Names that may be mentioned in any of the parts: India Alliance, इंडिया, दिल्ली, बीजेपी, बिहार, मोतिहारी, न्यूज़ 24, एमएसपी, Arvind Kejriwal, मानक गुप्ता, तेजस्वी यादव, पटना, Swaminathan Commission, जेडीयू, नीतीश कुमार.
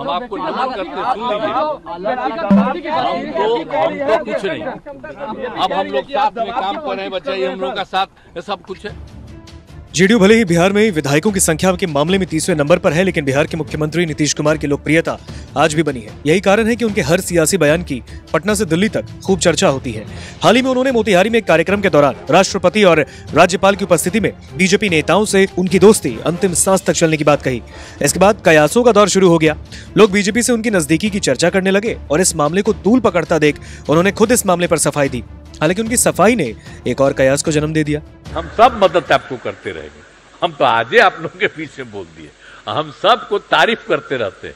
हम आपको नमन करते सुन लीजिए। हमको कुछ नहीं, अब हम लोग साथ में काम कर रहे हैं, बच्चे हम लोग का साथ सब कुछ है। जेडीयू भले ही बिहार में विधायकों की संख्या के मामले में 30वें नंबर पर है, लेकिन बिहार के मुख्यमंत्री नीतीश कुमार की लोकप्रियता आज भी बनी है। यही कारण है कि उनके हर सियासी बयान की पटना से दिल्ली तक खूब चर्चा होती है। हाल ही में उन्होंने मोतिहारी में एक कार्यक्रम के दौरान राष्ट्रपति और राज्यपाल की उपस्थिति में बीजेपी नेताओं से उनकी दोस्ती अंतिम सांस तक चलने की बात कही। इसके बाद कयासों का दौर शुरू हो गया। लोग बीजेपी से उनकी नजदीकी की चर्चा करने लगे और इस मामले को तूल पकड़ता देख उन्होंने खुद इस मामले पर सफाई दी। हालांकि उनकी सफाई ने एक और कयास को जन्म दे दिया। हम सब मदद आपको करते रहेंगे, हम तो आज ही आप लोगों के पीछे बोल दिए, हम सबको तारीफ करते रहते हैं,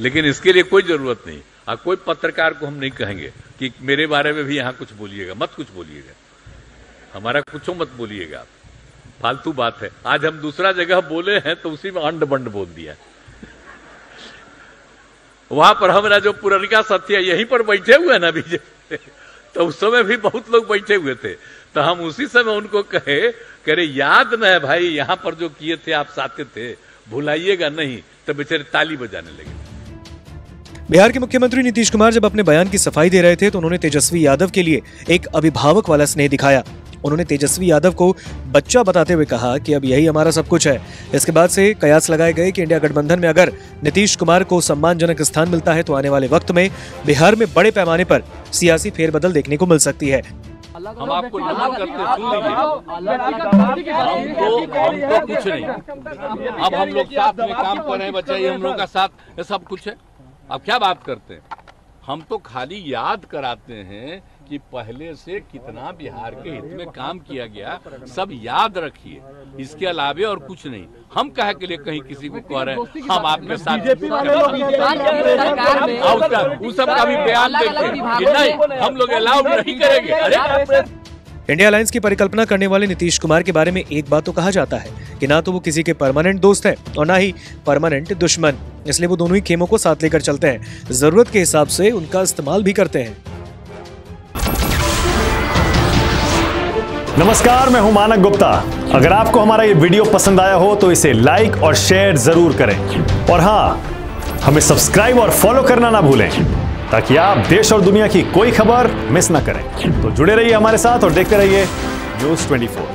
लेकिन इसके लिए कोई जरूरत नहीं। कोई पत्रकार को हम नहीं कहेंगे कि मेरे बारे में भी यहाँ कुछ बोलिएगा, मत कुछ बोलिएगा, हमारा कुछ मत बोलिएगा, फालतू बात है। आज हम दूसरा जगह बोले हैं तो उसी में अंड बंड बोल दिया। वहां पर हमारा जो पुरनिका साथी है यहीं पर बैठे हुए है ना बीजेपी, तो उस समय भी बहुत लोग बैठे हुए थे, तो हम उसी समय उनको कहे याद न है भाई, यहाँ पर जो किए थे आप साथे थे, भुलाइएगा नहीं, तो बेचारे ताली बजाने लगे। बिहार के मुख्यमंत्री नीतीश कुमार जब अपने बयान की सफाई दे रहे थे तो उन्होंने तेजस्वी यादव के लिए एक अभिभावक वाला स्नेह दिखाया। उन्होंने तेजस्वी यादव को बच्चा बताते हुए कहा कि अब यही हमारा सब कुछ है। इसके बाद से कयास लगाए गए कि इंडिया गठबंधन में अगर नीतीश कुमार को सम्मानजनक स्थान मिलता है तो आने वाले वक्त में बिहार में बड़े पैमाने पर सियासी फेरबदल देखने को मिल सकती है। हम आपको नमन करते सुन लीजिए। हमको कुछ नहीं, अब हम लोग साथ में काम कर रहे हैं, बच्चे हम लोग का साथ सब कुछ है। अब क्या बात करते हैं, हम तो खाली याद कराते हैं कि पहले से कितना बिहार के हित में काम किया गया, सब याद रखिए, इसके अलावे और कुछ नहीं। हम कहे के लिए कहीं किसी को कह रहे हैं हम आपके साथ, उस सब का भी बयान देते हैं कि नहीं हम लोग अलाउड नहीं करेंगे। अरे इंडिया अलायंस की परिकल्पना करने वाले नीतीश कुमार के बारे में एक बात तो कहा जाता है कि ना तो वो किसी के परमानेंट दोस्त हैं और ना ही परमानेंट दुश्मन, इसलिए वो दोनों ही खेमों को साथ लेकर चलते हैं, जरूरत के हिसाब से उनका इस्तेमाल भी करते हैं। नमस्कार, मैं हूं मानक गुप्ता। अगर आपको हमारा ये वीडियो पसंद आया हो तो इसे लाइक और शेयर जरूर करें, और हाँ, हमें सब्सक्राइब और फॉलो करना ना भूलें ताकि आप देश और दुनिया की कोई खबर मिस ना करें। तो जुड़े रहिए हमारे साथ और देखते रहिए न्यूज़ 24।